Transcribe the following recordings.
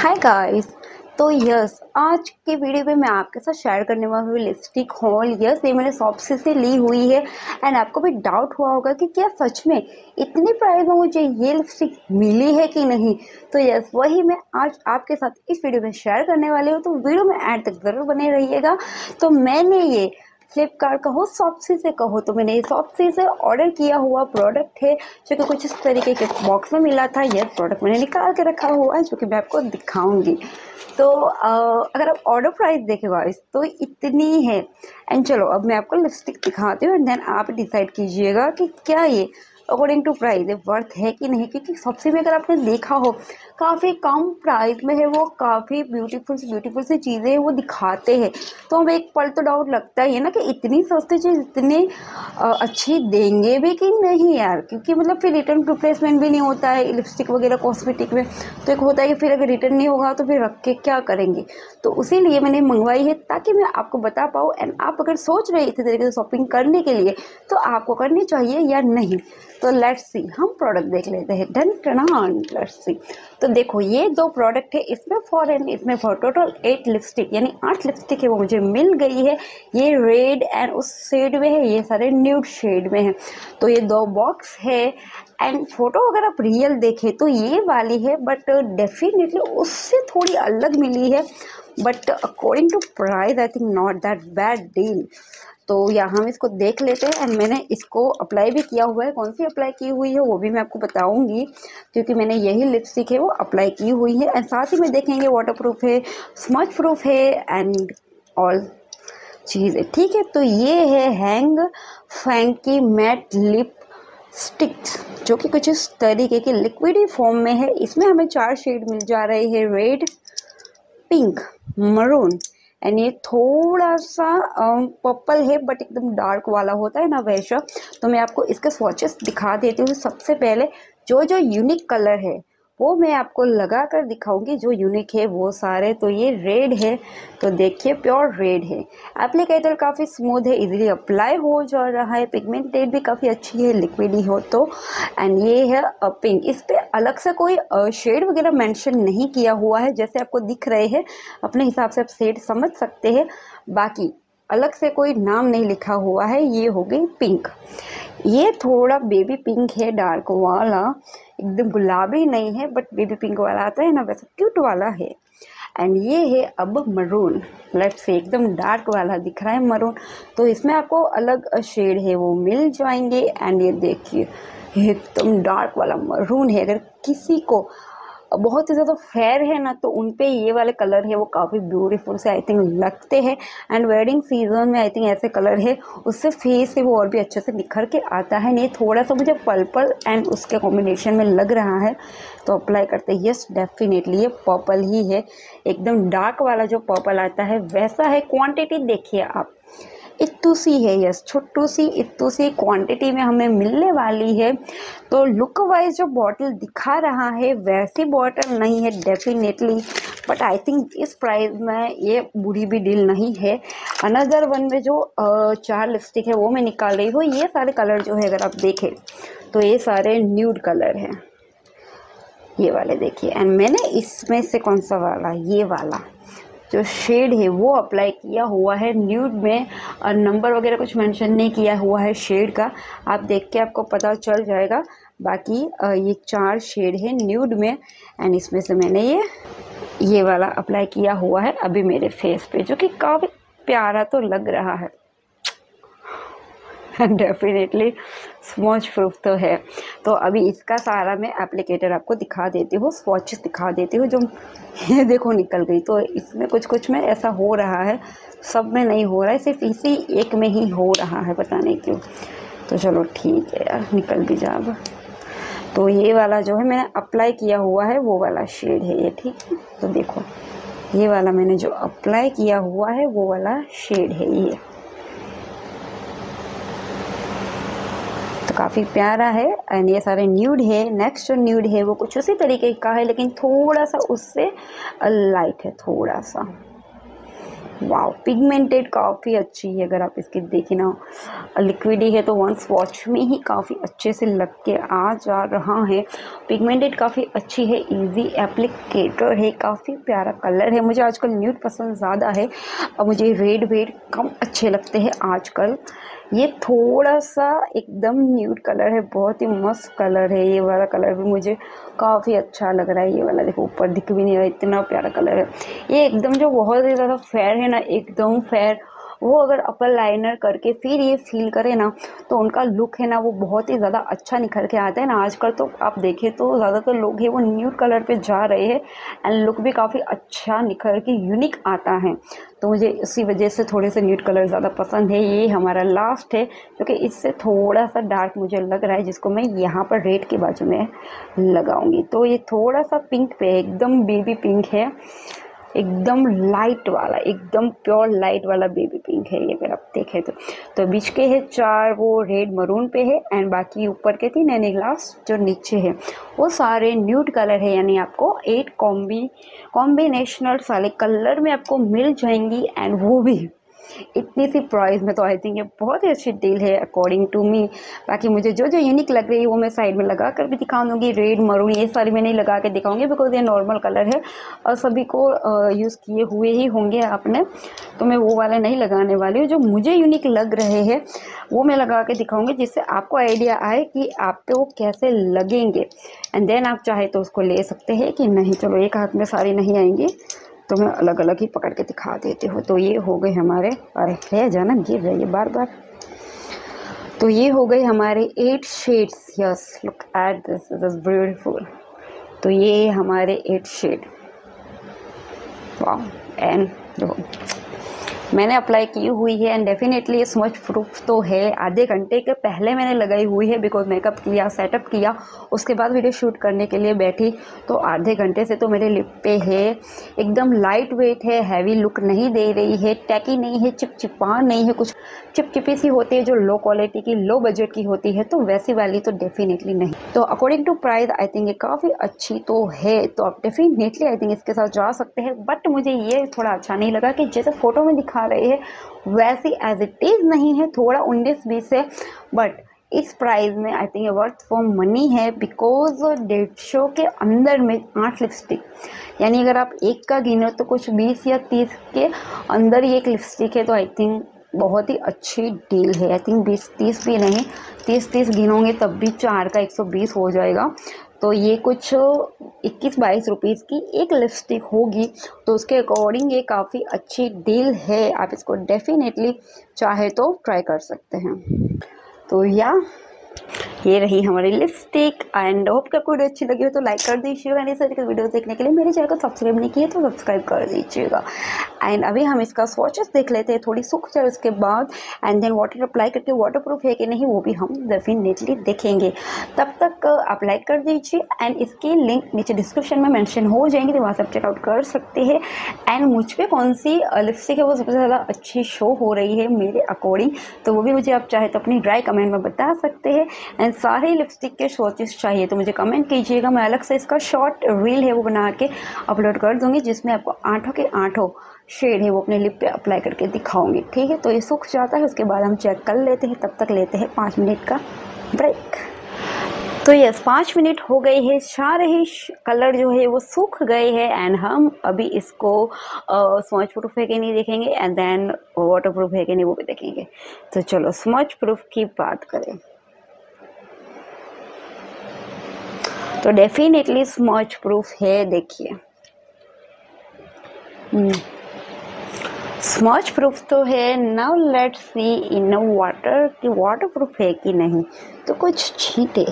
Hi guys, तो yes आज के वीडियो में मैं आपके साथ शेयर करने वाली हूँ लिपस्टिक हॉल। यस ये मैंने शॉप्सी से ली हुई है एंड आपको भी डाउट हुआ होगा कि क्या सच में इतने प्राइस में मुझे ये लिपस्टिक मिली है कि नहीं। तो यस वही मैं आज आपके साथ इस वीडियो में शेयर करने वाली हूँ, तो वीडियो में एंड तक ज़रूर बने रहिएगा। तो मैंने ये फ्लिपकार्ट कहो शॉप्सी से कहो, तो मैंने शॉप्सी से ऑर्डर किया हुआ प्रोडक्ट है जो कि कुछ इस तरीके के बॉक्स में मिला था। यह प्रोडक्ट मैंने निकाल के रखा हुआ है जो कि मैं आपको दिखाऊंगी। तो अगर आप ऑर्डर प्राइस देखेगा इस तो इतनी है। एंड चलो अब मैं आपको लिपस्टिक दिखाती हूँ एंड देन आप डिसाइड कीजिएगा कि क्या ये अकॉर्डिंग टू प्राइस है वर्थ है कि नहीं, क्योंकि शॉप्सी में अगर आपने देखा हो काफ़ी कम प्राइस में है, वो काफ़ी ब्यूटीफुल सी चीज़ें वो दिखाते हैं। तो हमें एक पल तो डाउट लगता ही है ना कि इतनी सस्ती चीज़ इतनी अच्छी देंगे भी कि नहीं यार, क्योंकि मतलब फिर रिटर्न रिप्लेसमेंट भी नहीं होता है लिपस्टिक वगैरह कॉस्मेटिक में। तो एक होता है कि फिर अगर रिटर्न नहीं होगा तो फिर रख के क्या करेंगे, तो उसी लिए मैंने मंगवाई है ताकि मैं आपको बता पाऊँ। एंड आप अगर सोच रहे इसी तरीके से शॉपिंग करने के लिए तो आपको करनी चाहिए या नहीं। तो लेट्स सी हम प्रोडक्ट देख लेते हैं। डन टनान लेट्स सी। तो देखो ये दो प्रोडक्ट है, इसमें फोर एंड इसमें फोर, टोटल 8 लिपस्टिक यानी 8 लिपस्टिक है वो मुझे मिल गई है। ये रेड एंड उस शेड में है, ये सारे न्यूड शेड में है। तो ये दो बॉक्स है एंड फोटो अगर आप रियल देखें तो ये वाली है, बट डेफिनेटली उससे थोड़ी अलग मिली है, but according to price I think not that bad deal. तो यहाँ हम इसको देख लेते हैं एंड मैंने इसको अप्लाई भी किया हुआ है। कौन सी अप्लाई की हुई है वो भी मैं आपको बताऊंगी, क्योंकि मैंने यही लिपस्टिक है वो अप्लाई की हुई है। एंड साथ ही में देखेंगे वाटरप्रूफ है, स्मच प्रूफ है एंड ऑल चीज़ है, ठीक है। तो ये है हैंग फैंकी मैट लिप स्टिक्स जो कि कुछ इस तरीके के लिक्विडी फॉर्म में है। इसमें हमें 4 शेड मिल जा रहे हैं, रेड, पिंक, मरून एंड ये थोड़ा सा पर्पल है बट एकदम डार्क वाला होता है ना वैसा। तो मैं आपको इसके स्वॉचेस दिखा देती हूँ। सबसे पहले जो जो यूनिक कलर है वो मैं आपको लगा कर दिखाऊंगी, जो यूनिक है वो सारे। तो ये रेड है, तो देखिए प्योर रेड है। एप्लीकेटर काफ़ी स्मूथ है, इजीली अप्लाई हो जा रहा है, पिगमेंटेड भी काफ़ी अच्छी है, लिक्विडी हो तो। एंड ये है पिंक, इस पर अलग से कोई शेड वगैरह मेंशन नहीं किया हुआ है, जैसे आपको दिख रहे हैं अपने हिसाब से आप शेड समझ सकते हैं, बाकी अलग से कोई नाम नहीं लिखा हुआ है। ये हो गई पिंक, ये थोड़ा बेबी पिंक है, डार्क वाला, एकदम गुलाबी नहीं है बट बेबी पिंक वाला आता है ना वैसा क्यूट वाला है। एंड ये है अब मरून, लेट्स से एकदम डार्क वाला दिख रहा है मरून। तो इसमें आपको अलग शेड है वो मिल जाएंगे। एंड ये देखिए एकदम डार्क वाला मरून है, अगर किसी को बहुत ही ज़्यादा फेयर है ना तो उन पे ये वाले कलर है वो काफ़ी ब्यूटीफुल से आई थिंक लगते हैं। एंड वेडिंग सीजन में आई थिंक ऐसे कलर है, उससे फेस से वो और भी अच्छे से निखर के आता है। ये थोड़ा सा मुझे पर्पल एंड उसके कॉम्बिनेशन में लग रहा है, तो अप्लाई करते हैं। यस डेफिनेटली ये पर्पल ही है, एकदम डार्क वाला जो पर्पल आता है वैसा है। क्वान्टिटी देखिए आप, इतू सी है, यस छोटू सी इतू सी क्वांटिटी में हमें मिलने वाली है। तो लुक वाइज जो बॉटल दिखा रहा है वैसी बॉटल नहीं है डेफिनेटली, बट आई थिंक इस प्राइस में ये बुरी भी डील नहीं है। अनदर वन में जो 4 लिपस्टिक है वो मैं निकाल रही हूँ। ये सारे कलर जो है अगर आप देखें तो ये सारे न्यूड कलर हैं, ये वाले देखिए। एंड मैंने इसमें से कौन सा वाला, ये वाला जो शेड है वो अप्लाई किया हुआ है न्यूड में, और नंबर वगैरह कुछ मेंशन नहीं किया हुआ है शेड का, आप देख के आपको पता चल जाएगा। बाकी ये 4 शेड है न्यूड में एंड इसमें से मैंने ये वाला अप्लाई किया हुआ है अभी मेरे फेस पे, जो कि काफ़ी प्यारा तो लग रहा है। डेफिनेटली स्मॉच प्रूफ तो है। तो अभी इसका सारा मैं एप्लीकेटर आपको दिखा देती हूँ, स्वॉचेस दिखा देती हूँ। जो ये देखो निकल गई, तो इसमें कुछ में ऐसा हो रहा है, सब में नहीं हो रहा है, सिर्फ इसी एक में ही हो रहा है, पता नहीं क्यों। तो चलो ठीक है यार, निकल भी जा। तो ये वाला जो है मैंने अप्लाई किया हुआ है वो वाला शेड है ये, ठीक है। तो देखो ये वाला मैंने जो अप्लाई किया हुआ है वो वाला शेड है ये, तो काफ़ी प्यारा है। एंड ये सारे न्यूड है। नेक्स्ट जो न्यूड है वो कुछ उसी तरीके का है, लेकिन थोड़ा सा उससे लाइट है, थोड़ा सा वाओ, पिगमेंटेड काफ़ी अच्छी है। अगर आप इसकी देखें ना, लिक्विड ही है तो वंस वॉश में ही काफ़ी अच्छे से लग के आ जा रहा है। पिगमेंटेड काफ़ी अच्छी है, इजी एप्लीकेटर है, काफ़ी प्यारा कलर है। मुझे आजकल न्यूड पसंद ज़्यादा है और मुझे रेड वेड कम अच्छे लगते हैं आजकल। ये थोड़ा सा एकदम न्यूड कलर है, बहुत ही मस्त कलर है। ये वाला कलर भी मुझे काफ़ी अच्छा लग रहा है। ये वाला देखो, ऊपर दिख भी नहीं रहा, इतना प्यारा कलर है। ये एकदम जो बहुत ही ज़्यादा फेयर है ना, एकदम फेयर, वो अगर अपर लाइनर करके फिर ये फील करें ना तो उनका लुक है ना, वो बहुत ही ज़्यादा अच्छा निखर के आता है ना। आजकल तो आप देखें तो ज़्यादातर लोग हैं वो न्यूड कलर पे जा रहे हैं एंड लुक भी काफ़ी अच्छा निखर के यूनिक आता है। तो मुझे इसी वजह से थोड़े से न्यूड कलर ज़्यादा पसंद है। ये हमारा लास्ट है क्योंकि इससे थोड़ा सा डार्क मुझे लग रहा है, जिसको मैं यहाँ पर रेड के बाजू में लगाऊँगी। तो ये थोड़ा सा पिंक पे एकदम बेबी पिंक है, एकदम लाइट वाला, एकदम प्योर लाइट वाला बेबी पिंक है ये, अगर आप देखें तो बीच के है चार, वो रेड मरून पे है एंड बाकी ऊपर के तीन यानी लास्ट जो नीचे है वो सारे न्यूड कलर है। यानी आपको 8 कॉम्बिनेशनल सारे कलर में आपको मिल जाएंगी एंड वो भी इतनी सी प्राइस में। तो आई थिंक ये बहुत ही अच्छी डील है अकॉर्डिंग टू मी। बाकी मुझे जो जो यूनिक लग रही है वो मैं साइड में लगा कर भी दिखा दूँगी। रेड मरून ये सारी मैं नहीं लगा के दिखाऊंगी बिकॉज ये नॉर्मल कलर है और सभी को यूज़ किए हुए ही होंगे आपने, तो मैं वो वाला नहीं लगाने वाली हूँ। जो मुझे यूनिक लग रहे हैं वो मैं लगा के दिखाऊँगी, जिससे आपको आइडिया आए कि आप पे वो कैसे लगेंगे एंड देन आप चाहे तो उसको ले सकते हैं कि नहीं। चलो, एक हाथ में सारी नहीं आएंगी तो मैं अलग अलग ही पकड़ के दिखा देती हूँ। तो ये हो गए हमारे, अरे है जाना गिर रही है बार बार। तो ये हो गए हमारे 8 shades. Yes, look at this, it is beautiful. तो ये हमारे 8 शेड, वाओ। एंड मैंने अप्लाई की हुई है एंड डेफिनेटली ये स्मच प्रूफ तो है। आधे घंटे के पहले मैंने लगाई हुई है बिकॉज मेकअप किया, सेटअप किया, उसके बाद वीडियो शूट करने के लिए बैठी, तो आधे घंटे से तो मेरे लिप पे है। एकदम लाइट वेट है, हैवी लुक नहीं दे रही है, टैकी नहीं है, चिपचिपा नहीं है, कुछ चिपचिपी सी होती है जो लो क्वालिटी की, लो बजट की होती है, तो वैसी वाली तो डेफिनेटली नहीं। तो according to price I think ये काफ़ी अच्छी तो है, तो आप डेफिनेटली आई थिंक इसके साथ जा सकते हैं। बट मुझे ये थोड़ा अच्छा नहीं लगा कि जैसे फ़ोटो में दिखा रही है वैसी एज इट इज़ नहीं है, थोड़ा 19-20 है। बट इस प्राइस में आई थिंक ये वर्थ फॉर मनी है बिकॉज 150 के अंदर में 8 लिपस्टिक, यानी अगर आप एक का गिनो तो कुछ 20 या 30 के अंदर ही एक लिपस्टिक है। तो आई थिंक बहुत ही अच्छी डील है। आई थिंक 20-30 भी नहीं, 30-30 गिनोगे तब भी 4 का 120 हो जाएगा। तो ये कुछ 21-22 रुपीज़ की एक लिपस्टिक होगी, तो उसके अकॉर्डिंग ये काफ़ी अच्छी डील है। आप इसको डेफिनेटली चाहे तो ट्राई कर सकते हैं। तो या ये रही हमारी लिपस्टिक एंड होप कि आपको वीडियो अच्छी लगी हो तो लाइक कर दीजिएगा एंड इस तरीके की वीडियो देखने के लिए मेरे चैनल को सब्सक्राइब नहीं किया तो सब्सक्राइब कर दीजिएगा। एंड अभी हम इसका स्वॉचेस देख लेते हैं, थोड़ी सूख जाए उसके बाद एंड देन वाटर अप्लाई करके वाटर प्रूफ है कि नहीं वो भी हम डेफिनेटली देखेंगे। तब तक आप लाइक कर दीजिए एंड इसकी लिंक नीचे डिस्क्रिप्शन में मैंशन हो जाएंगे, तो वहाँ से आप चेकआउट कर सकते हैं। एंड मुझ पर कौन सी लिपस्टिक है वो सबसे ज़्यादा अच्छी शो हो रही है मेरे अकॉर्डिंग, तो वो भी मुझे आप चाहे तो अपनी ड्राई कमेंट में बता सकते हैं। एंड सारे लिपस्टिक के शॉर्ट्स चाहिए तो मुझे कमेंट कीजिएगा, मैं अलग से इसका शॉर्ट रील है वो बना के अपलोड कर दूंगी, जिसमें आपको 8 के 8 शेड है वो अपने लिप पे अप्लाई करके दिखाऊंगी। ठीक है, तो ये सूख जाता है उसके बाद हम चेक कर लेते हैं। तब तक लेते हैं 5 मिनट का ब्रेक। तो यस, 5 मिनट हो गई है, सारे ही कलर जो है वो सूख गए हैं एंड हम अभी इसको स्मच प्रूफ है कि नहीं देखेंगे एंड देन वाटर प्रूफ है कि नहीं वो भी देखेंगे। तो चलो स्मच प्रूफ की बात करें तो डेफिनेटली स्मच प्रूफ है। देखिए स्मच प्रूफ तो है। Now let's see in water कि वाटर प्रूफ है कि नहीं। तो कुछ छींटे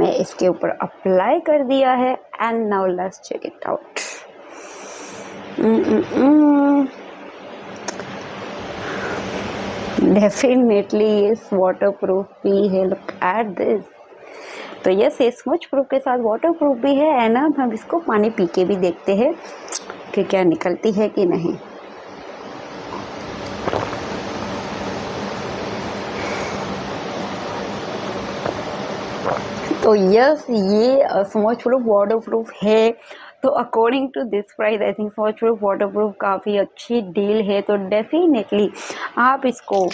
मैं इसके ऊपर अप्लाई कर दिया है and now let's check it out. Definitely ये वाटर प्रूफ भी है, लुक एट दिस। तो ये स्मच प्रूफ के साथ वाटर प्रूफ भी है एंड हम इसको पानी पी के भी देखते हैं कि क्या निकलती है कि नहीं। तो यस, ये स्मच प्रूफ वाटर प्रूफ है। तो according to this price I think smudgeproof waterproof काफ़ी अच्छी डील है। तो डेफिनेटली आप इसको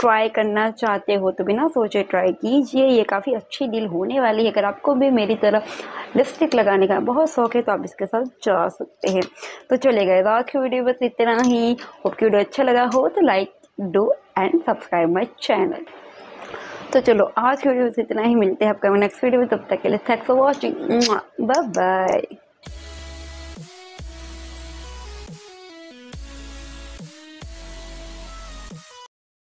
ट्राई करना चाहते हो तो बिना सोचे ट्राई कीजिए, ये काफ़ी अच्छी डील होने वाली है। अगर आपको भी मेरी तरह लिपस्टिक लगाने का बहुत शौक है तो आप इसके साथ जा सकते हैं। तो चले गए आज की वीडियो बस इतना ही। होप की वीडियो अच्छा लगा हो तो like do and subscribe my channel. तो चलो आज की वीडियो बस इतना ही, मिलते हैं आपका नेक्स्ट वीडियो में। तब तक के लिए thanks for watching, bye bye.